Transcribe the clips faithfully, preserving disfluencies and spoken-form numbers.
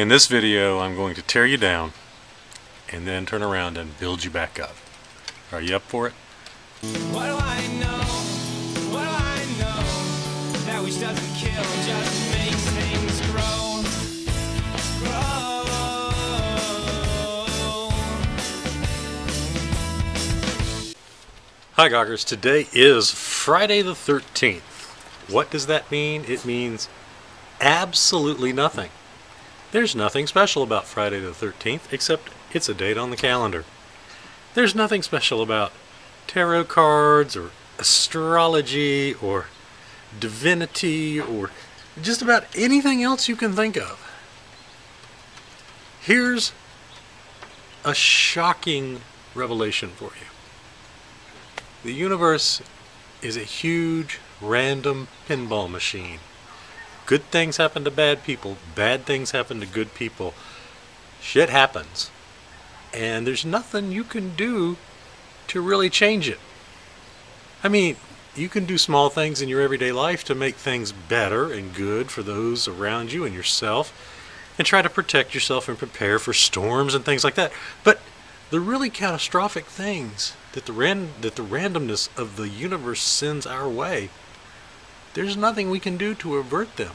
In this video, I'm going to tear you down and then turn around and build you back up. Are you up for it? What do I know? What do I know? That which doesn't kill just makes things grow. Grow. Hi Goggers, today is Friday the thirteenth. What does that mean? It means absolutely nothing. There's nothing special about Friday the thirteenth, except it's a date on the calendar. There's nothing special about tarot cards, or astrology, or divinity, or just about anything else you can think of. Here's a shocking revelation for you. The universe is a huge, random pinball machine. Good things happen to bad people, bad things happen to good people. Shit happens. And there's nothing you can do to really change it. I mean, you can do small things in your everyday life to make things better and good for those around you and yourself, and try to protect yourself and prepare for storms and things like that. But the really catastrophic things that the ran that the randomness of the universe sends our way, there's nothing we can do to avert them.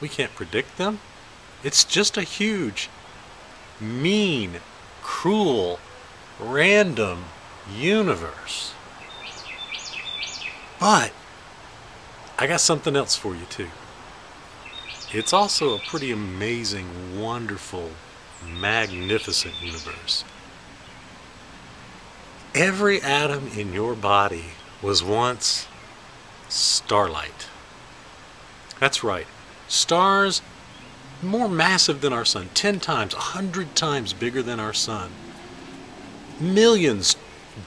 We can't predict them. It's just a huge, mean, cruel, random universe. But I got something else for you too. It's also a pretty amazing, wonderful, magnificent universe. Every atom in your body was once starlight. That's right. Stars more massive than our sun, ten times, one hundred times bigger than our sun. Millions,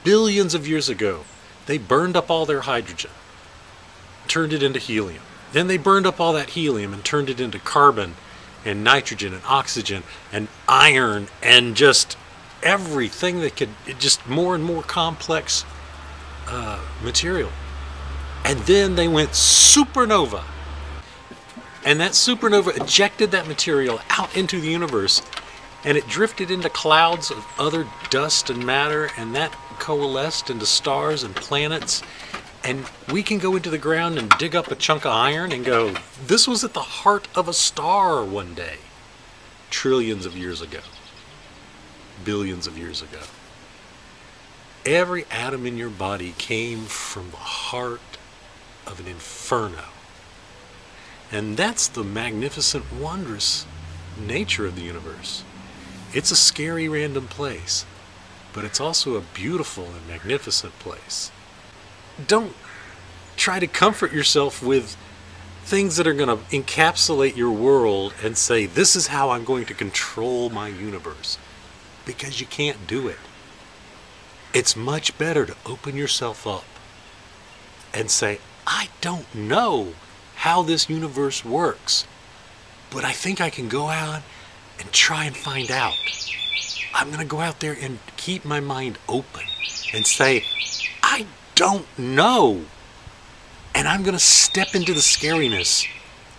billions of years ago, they burned up all their hydrogen, turned it into helium. Then they burned up all that helium and turned it into carbon and nitrogen and oxygen and iron and just everything that could, just more and more complex uh, material. And then they went supernova. And that supernova ejected that material out into the universe, and it drifted into clouds of other dust and matter, and that coalesced into stars and planets. And we can go into the ground and dig up a chunk of iron and go, this was at the heart of a star one day, trillions of years ago, billions of years ago. Every atom in your body came from the heart of an inferno. And that's the magnificent, wondrous nature of the universe. It's a scary, random place, but it's also a beautiful and magnificent place. Don't try to comfort yourself with things that are going to encapsulate your world and say, this is how I'm going to control my universe, because you can't do it. It's much better to open yourself up and say, I don't know how this universe works, but I think I can go out and try and find out. I'm going to go out there and keep my mind open and say, I don't know. And I'm going to step into the scariness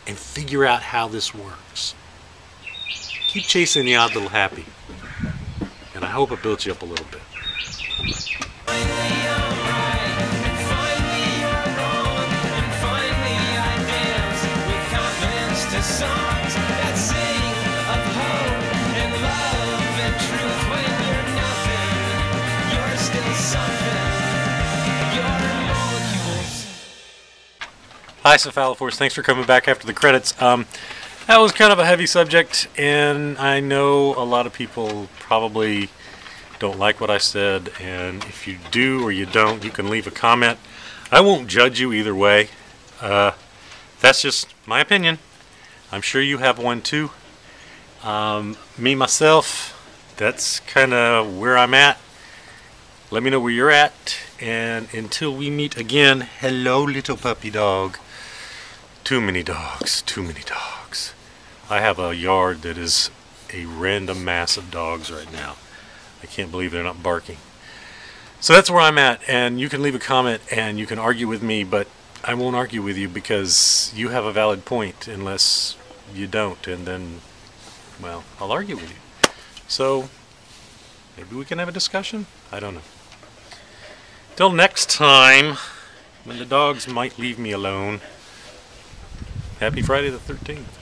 and figure out how this works. Keep chasing the odd little happy. And I hope I built you up a little bit. Songs that sing of hope and love and truth. When you're nothing, you're still something. You're molecules. Hi, Cephalophores. Thanks for coming back after the credits. Um, that was kind of a heavy subject, and I know a lot of people probably don't like what I said, and if you do or you don't, you can leave a comment. I won't judge you either way. Uh, that's just my opinion. I'm sure you have one too. Um, me, myself, that's kind of where I'm at. Let me know where you're at. And until we meet again, hello, little puppy dog. Too many dogs, too many dogs. I have a yard that is a random mass of dogs right now. I can't believe they're not barking. So that's where I'm at. And you can leave a comment and you can argue with me, but I won't argue with you because you have a valid point unless you don't, and then well, I'll argue with you. So maybe we can have a discussion? I don't know. Till next time, when the dogs might leave me alone, happy Friday the thirteenth.